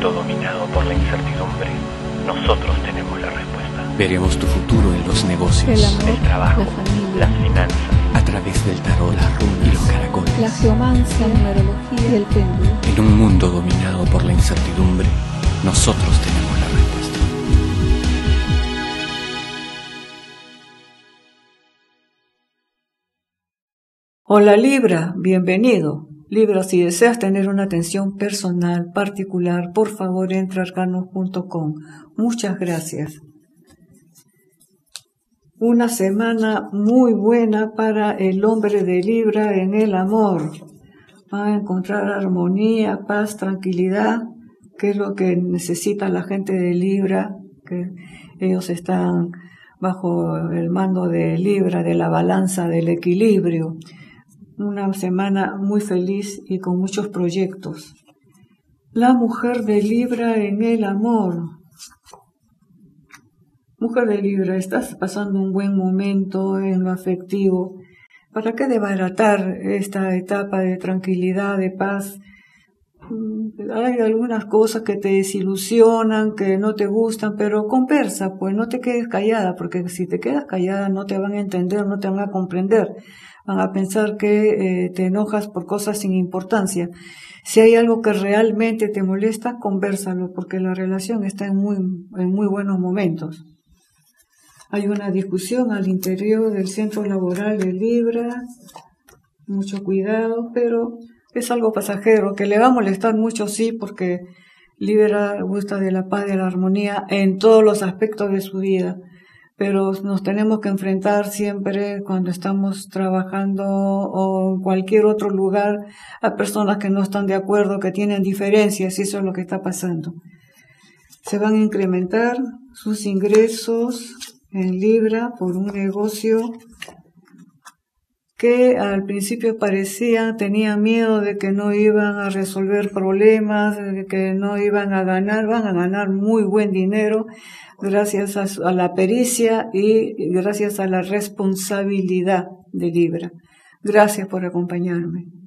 mundo dominado por la incertidumbre, nosotros tenemos la respuesta. Veremos tu futuro en los negocios, el amor, el trabajo, la familia, las finanzas, a través del tarot, las runas y los caracoles, la geomancia, la numerología y el péndulo. En un mundo dominado por la incertidumbre, nosotros tenemos la respuesta. Hola Libra, bienvenido. Libra, si deseas tener una atención personal, particular, por favor entra a arcanos.com. Muchas gracias. Una semana muy buena para el hombre de Libra en el amor. Va a encontrar armonía, paz, tranquilidad, que es lo que necesita la gente de Libra, que ellos están bajo el mando de Libra, de la balanza, del equilibrio. Una semana muy feliz y con muchos proyectos. La mujer de Libra en el amor. Mujer de Libra, estás pasando un buen momento en lo afectivo. ¿Para qué desbaratar esta etapa de tranquilidad, de paz? Hay algunas cosas que te desilusionan, que no te gustan, pero conversa, pues no te quedes callada, porque si te quedas callada no te van a entender, no te van a comprender. Van a pensar que te enojas por cosas sin importancia. Si hay algo que realmente te molesta, convérsalo, porque la relación está en muy buenos momentos. Hay una discusión al interior del centro laboral de Libra, mucho cuidado, pero es algo pasajero, que le va a molestar mucho, sí, porque Libra gusta de la paz, de la armonía en todos los aspectos de su vida. Pero nos tenemos que enfrentar siempre cuando estamos trabajando o en cualquier otro lugar a personas que no están de acuerdo, que tienen diferencias, y eso es lo que está pasando. Se van a incrementar sus ingresos en Libra por un negocio que al principio tenían miedo de que no iban a resolver problemas, de que no iban a ganar. Van a ganar muy buen dinero gracias a la pericia y gracias a la responsabilidad de Libra. Gracias por acompañarme.